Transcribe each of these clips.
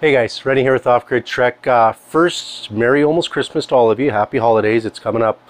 Hey guys, Rennie here with Off Grid Trek. First, Merry Almost Christmas to all of you. Happy holidays. It's coming up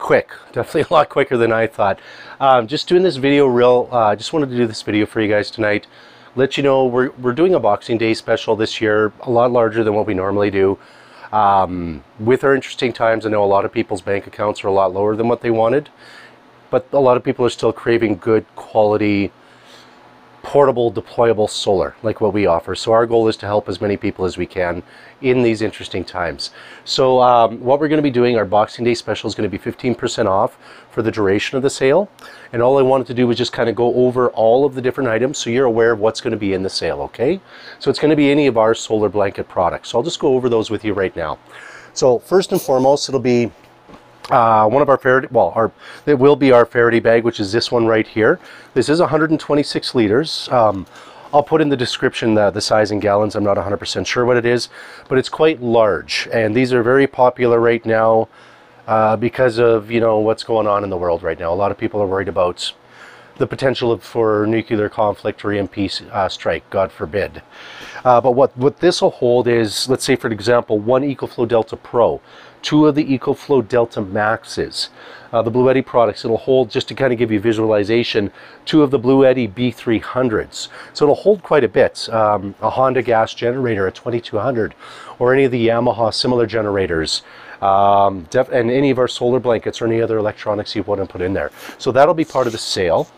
quick. Definitely a lot quicker than I thought. Just doing this video reel. Just wanted to do this video for you guys tonight. Let you know we're doing a Boxing Day special this year. A lot larger than what we normally do. With our interesting times, I know a lot of people's bank accounts are a lot lower than what they wanted. But a lot of people are still craving good quality portable deployable solar like what we offer. So our goal is to help as many people as we can in these interesting times. So what we're going to be doing, our Boxing Day special is going to be 15% off for the duration of the sale. And all I wanted to do was just kind of go over all of the different items so you're aware of what's going to be in the sale, okay? So it's going to be any of our solar blanket products. So I'll just go over those with you right now. So first and foremost, it'll be one of our Faraday, it will be our Faraday bag, which is this one right here. This is 126 liters. I'll put in the description the size in gallons. I'm not 100% sure what it is, but it's quite large. And these are very popular right now because of, you know, what's going on in the world right now. A lot of people are worried about the potential for nuclear conflict or EMP strike, God forbid. But what this will hold is, let's say for example, one EcoFlow Delta Pro, two of the EcoFlow Delta Maxes, the Bluetti products. It'll hold, just to kind of give you visualization, two of the Bluetti B300s. So it'll hold quite a bit. A Honda gas generator, a 2200, or any of the Yamaha similar generators, and any of our solar blankets or any other electronics you want to put in there. So that'll be part of the sale.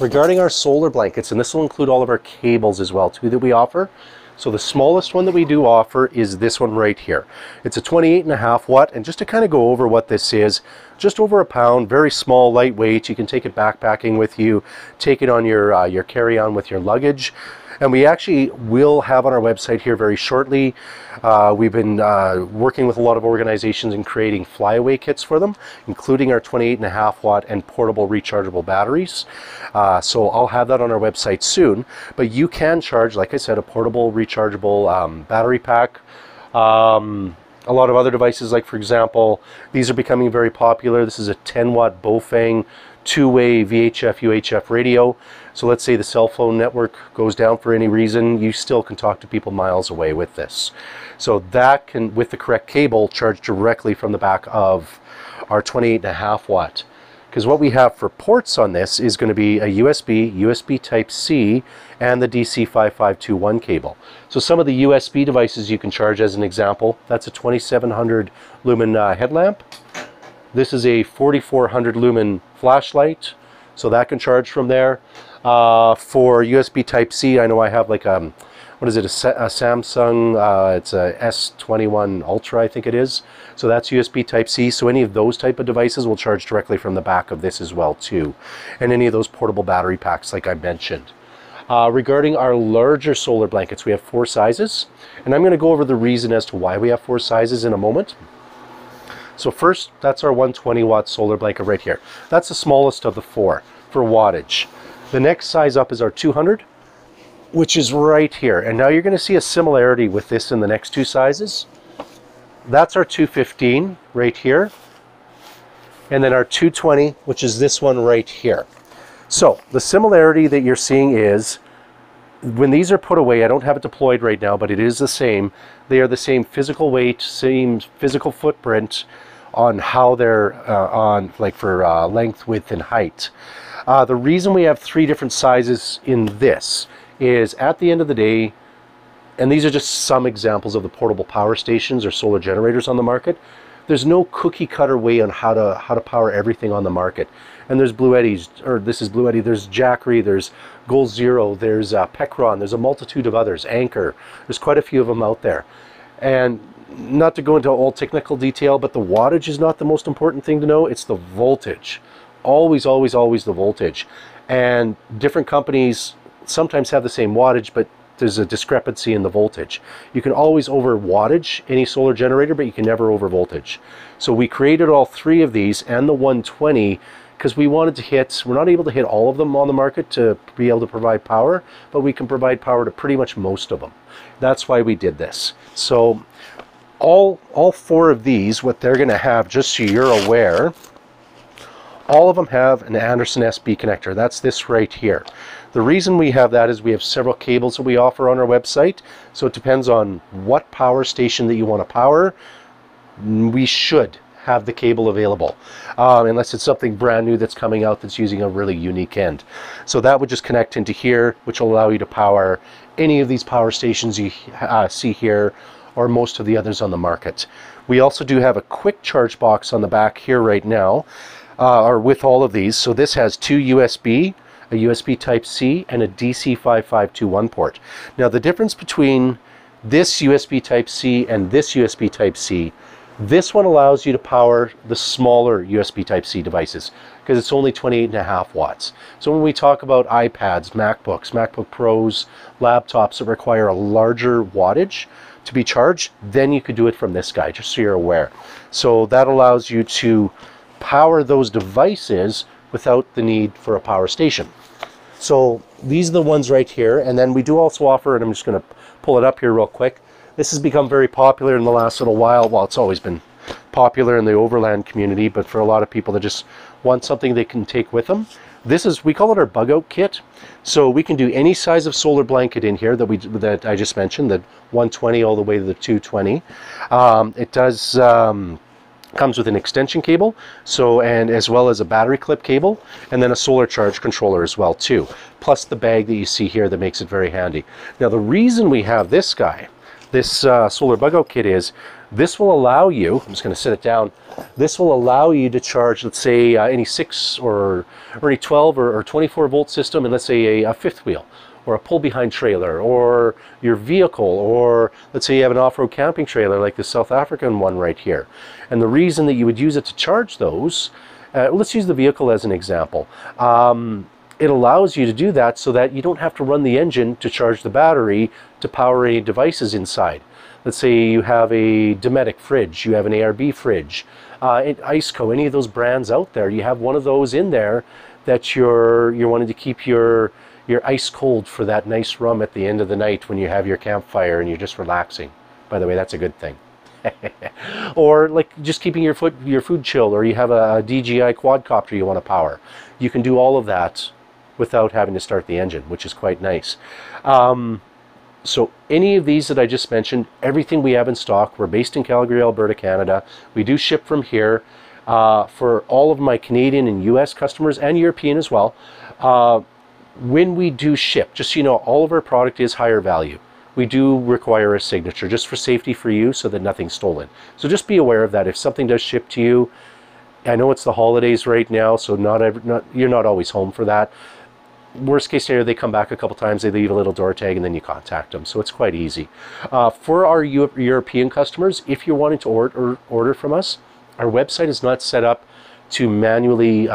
Regarding our solar blankets, and this will include all of our cables as well too that we offer. So the smallest one that we do offer is this one right here. It's a 28.5 watt, and just to kind of go over what this is, just over a pound, very small, lightweight. You can take it backpacking with you, take it on your carry-on with your luggage. And we actually will have on our website here very shortly, we've been working with a lot of organizations and creating flyaway kits for them, including our 28.5 watt and portable rechargeable batteries. So I'll have that on our website soon, but you can charge, like I said, a portable rechargeable battery pack. A lot of other devices, like for example, these are becoming very popular. This is a 10 watt Bofang two-way VHF, UHF radio. So let's say the cell phone network goes down for any reason, you still can talk to people miles away with this. So that can, with the correct cable, charge directly from the back of our 28.5 watt. Because what we have for ports on this is going to be a USB, USB Type-C, and the DC5521 cable. So some of the USB devices you can charge, as an example, that's a 2700 lumen headlamp. This is a 4400 lumen flashlight, so that can charge from there. For USB Type-C, I know I have like a Samsung, it's a S21 Ultra, I think it is. So that's USB Type-C. So any of those type of devices will charge directly from the back of this as well too. And any of those portable battery packs like I mentioned. Regarding our larger solar blankets, we have four sizes. And I'm going to go over the reason as to why we have four sizes in a moment. So first, that's our 120 watt solar blanket right here. That's the smallest of the four for wattage. The next size up is our 200. Which is right here. And now you're going to see a similarity with this in the next two sizes. That's our 215 right here. And then our 220, which is this one right here. So the similarity that you're seeing is when these are put away, I don't have it deployed right now, but it is the same. They are the same physical weight, same physical footprint on how they're on, like for length, width, and height. The reason we have three different sizes in this is at the end of the day, and these are just some examples of the portable power stations or solar generators on the market, there's no cookie cutter way on how to power everything on the market. And there's Bluetti's, or this is Bluetti, there's Jackery, there's Goal Zero, there's Pecron, there's a multitude of others, Anchor, there's quite a few of them out there. And not to go into all technical detail, but the wattage is not the most important thing to know, it's the voltage. Always, always, always the voltage. And different companies sometimes have the same wattage, but there's a discrepancy in the voltage. You can always over wattage any solar generator, but you can never over voltage. So we created all three of these and the 120 because we wanted to hit, we're not able to hit all of them on the market to be able to provide power, but we can provide power to pretty much most of them. That's why we did this. So all four of these, what they're going to have, just so you're aware, all of them have an Anderson SB connector. That's this right here. The reason we have that is we have several cables that we offer on our website, so it depends on what power station that you want to power. We should have the cable available, unless it's something brand new that's coming out that's using a really unique end. So that would just connect into here, which will allow you to power any of these power stations you see here, or most of the others on the market. We also do have a quick charge box on the back here right now, or with all of these. So this has two USB, a USB Type-C, and a DC5521 port. Now the difference between this USB Type-C and this USB Type-C, this one allows you to power the smaller USB Type-C devices because it's only 28.5 watts. So when we talk about iPads, MacBooks, MacBook Pros, laptops that require a larger wattage to be charged, then you could do it from this guy, just so you're aware. So that allows you to power those devices without the need for a power station. So these are the ones right here, and then we do also offer, and I'm just going to pull it up here real quick. This has become very popular in the last little while. Well, it's always been popular in the overland community, but for a lot of people that just want something they can take with them. This is, we call it our bug out kit. So we can do any size of solar blanket in here that I just mentioned, the 120 all the way to the 220. It does, comes with an extension cable, so, and as well as a battery clip cable, and then a solar charge controller as well too. Plus the bag that you see here that makes it very handy. Now the reason we have this guy, this solar bug out kit, is this will allow you, I'm just going to set it down, this will allow you to charge, let's say, any 6 or any 12 or 24 volt system, and let's say a fifth wheel or a pull behind trailer or your vehicle, or let's say you have an off-road camping trailer like the South African one right here. And the reason that you would use it to charge those, let's use the vehicle as an example. It allows you to do that so that you don't have to run the engine to charge the battery to power any devices inside. Let's say you have a Dometic fridge, you have an ARB fridge, Iceco, any of those brands out there, you have one of those in there that you're wanting to keep your ice cold for that nice rum at the end of the night when you have your campfire and you're just relaxing. By the way, that's a good thing. Or like just keeping your food chilled, or you have a DJI quadcopter you want to power. You can do all of that without having to start the engine, which is quite nice. So any of these that I just mentioned, everything we have in stock. We're based in Calgary, Alberta, Canada. We do ship from here for all of my Canadian and US customers, and European as well. When we do ship, just so you know, all of our product is higher value. We do require a signature just for safety for you, so that nothing's stolen. So just be aware of that. If something does ship to you, I know it's the holidays right now, so you're not always home for that. Worst case scenario, they come back a couple times, they leave a little door tag, and then you contact them. So it's quite easy. For our European customers, if you're wanting to order from us, our website is not set up to manually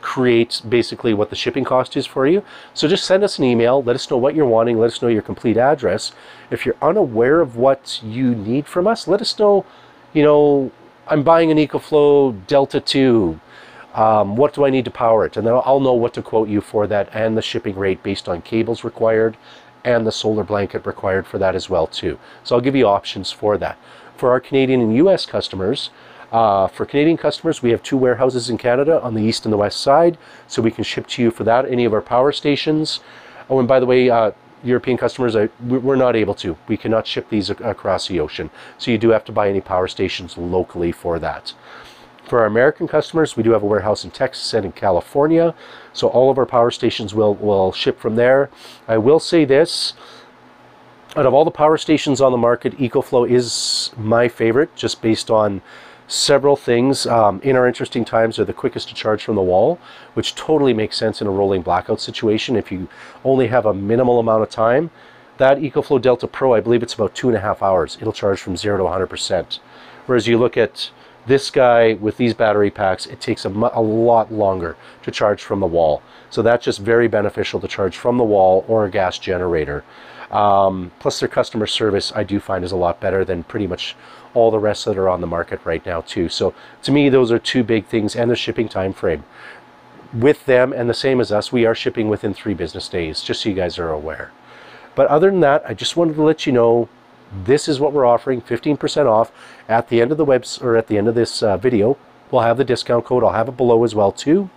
create basically what the shipping cost is for you. So just send us an email, let us know what you're wanting, let us know your complete address. If you're unaware of what you need from us, let us know, you know, I'm buying an EcoFlow Delta 2. What do I need to power it? And then I'll know what to quote you for that, and the shipping rate based on cables required and the solar blanket required for that as well too. So I'll give you options for that. For our Canadian and US customers, for Canadian customers, we have 2 warehouses in Canada on the east and the west side, so we can ship to you for that, any of our power stations. Oh, and by the way, European customers, we're not able to. We cannot ship these across the ocean, so you do have to buy any power stations locally for that. For our American customers, we do have a warehouse in Texas and in California, so all of our power stations will ship from there. I will say this, out of all the power stations on the market, EcoFlow is my favorite, just based on several things. In our interesting times, are the quickest to charge from the wall, which totally makes sense in a rolling blackout situation. If you only have a minimal amount of time, that EcoFlow Delta Pro, I believe it's about 2.5 hours. It'll charge from 0 to 100%. Whereas you look at this guy with these battery packs, it takes a lot longer to charge from the wall. So that's just very beneficial to charge from the wall or a gas generator. Plus their customer service, I do find, is a lot better than pretty much all the rest that are on the market right now too. So to me, those are 2 big things, and the shipping time frame. With them, and the same as us, we are shipping within 3 business days, just so you guys are aware. But other than that, I just wanted to let you know this is what we're offering, 15% off. At the end of the web, or at the end of this video, we'll have the discount code. I'll have it below as well too.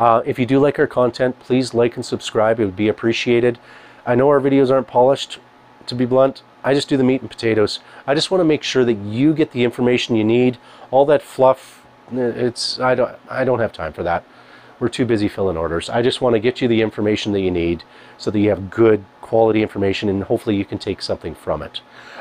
If you do like our content, please like and subscribe. It would be appreciated. I know our videos aren't polished, to be blunt. I just do the meat and potatoes. I just want to make sure that you get the information you need. All that fluff, I don't have time for that. We're too busy filling orders. I just want to get you the information that you need so that you have good quality information and hopefully you can take something from it.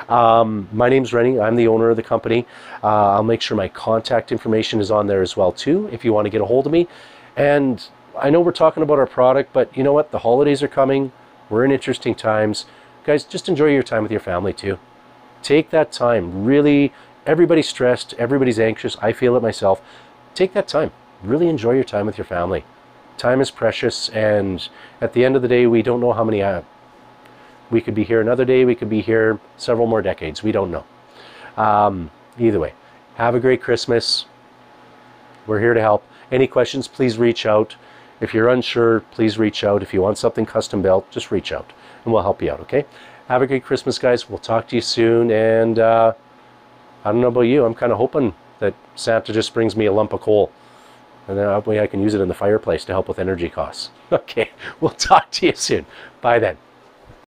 My name's Rennie. I'm the owner of the company. I'll make sure my contact information is on there as well too if you want to get a hold of me. And I know we're talking about our product, but you know what? The holidays are coming. We're in interesting times. Guys, just enjoy your time with your family too. Take that time. Really, everybody's stressed. Everybody's anxious. I feel it myself. Take that time. Really enjoy your time with your family. Time is precious, and at the end of the day, we don't know how many. We could be here another day. We could be here several more decades. We don't know. Either way, have a great Christmas. We're here to help. Any questions, please reach out. If you're unsure, please reach out. If you want something custom built, just reach out and we'll help you out, okay? Have a great Christmas, guys. We'll talk to you soon. And I don't know about you. I'm kind of hoping that Santa just brings me a lump of coal. And then that way I can use it in the fireplace to help with energy costs. Okay, we'll talk to you soon. Bye then.